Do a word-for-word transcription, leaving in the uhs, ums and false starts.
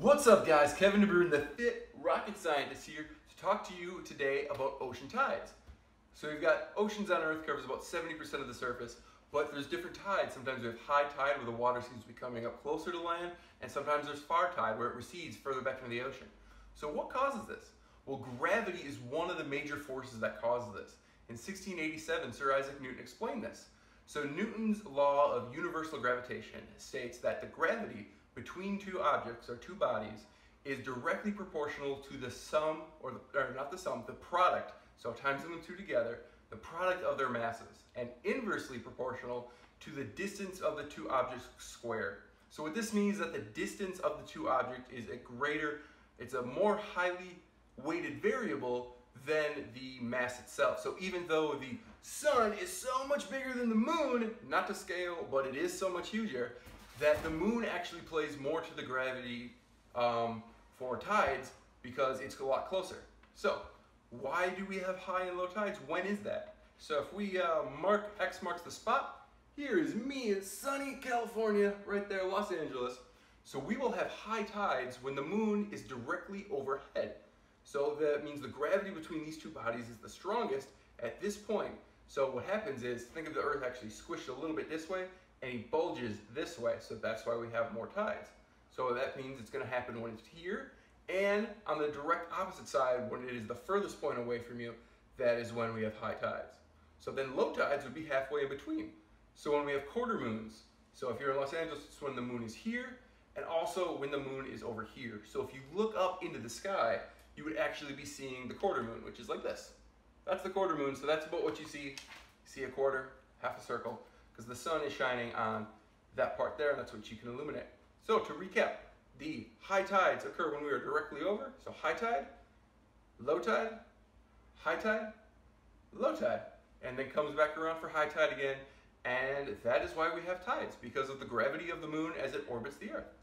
What's up, guys? Kevin DeBruin, the Fit Rocket Scientist, here to talk to you today about ocean tides. So we've got oceans on Earth covers about seventy percent of the surface, but there's different tides. Sometimes we have high tide where the water seems to be coming up closer to land, and sometimes there's far tide where it recedes further back into the ocean. So what causes this? Well, gravity is one of the major forces that causes this. In sixteen eighty-seven, Sir Isaac Newton explained this. So Newton's law of universal gravitation states that the gravity between two objects or two bodies is directly proportional to the sum, or, the, or not the sum, the product, so timesing them two together, the product of their masses, and inversely proportional to the distance of the two objects squared. So what this means is that the distance of the two objects is a greater, it's a more highly weighted variable than the mass itself. So even though the sun is so much bigger than the moon, not to scale, but it is so much huger, that the moon actually plays more to the gravity um, for tides because it's a lot closer. So why do we have high and low tides? When is that? So if we uh, mark, X marks the spot, here is me in sunny California, right there, Los Angeles. So we will have high tides when the moon is directly overhead. So that means the gravity between these two bodies is the strongest at this point. So what happens is, think of the Earth actually squished a little bit this way, and he bulges this way, so that's why we have more tides. So that means it's going to happen when it's here, and on the direct opposite side, when it is the furthest point away from you, that is when we have high tides. So then low tides would be halfway in between. So when we have quarter moons, so if you're in Los Angeles, it's when the moon is here, and also when the moon is over here. So if you look up into the sky, you would actually be seeing the quarter moon, which is like this. That's the quarter moon, so that's about what you see. You see a quarter, half a circle, because the sun is shining on that part there, and that's what you can illuminate. So to recap, the high tides occur when we are directly over. So high tide, low tide, high tide, low tide, and then comes back around for high tide again. And that is why we have tides, because of the gravity of the moon as it orbits the Earth.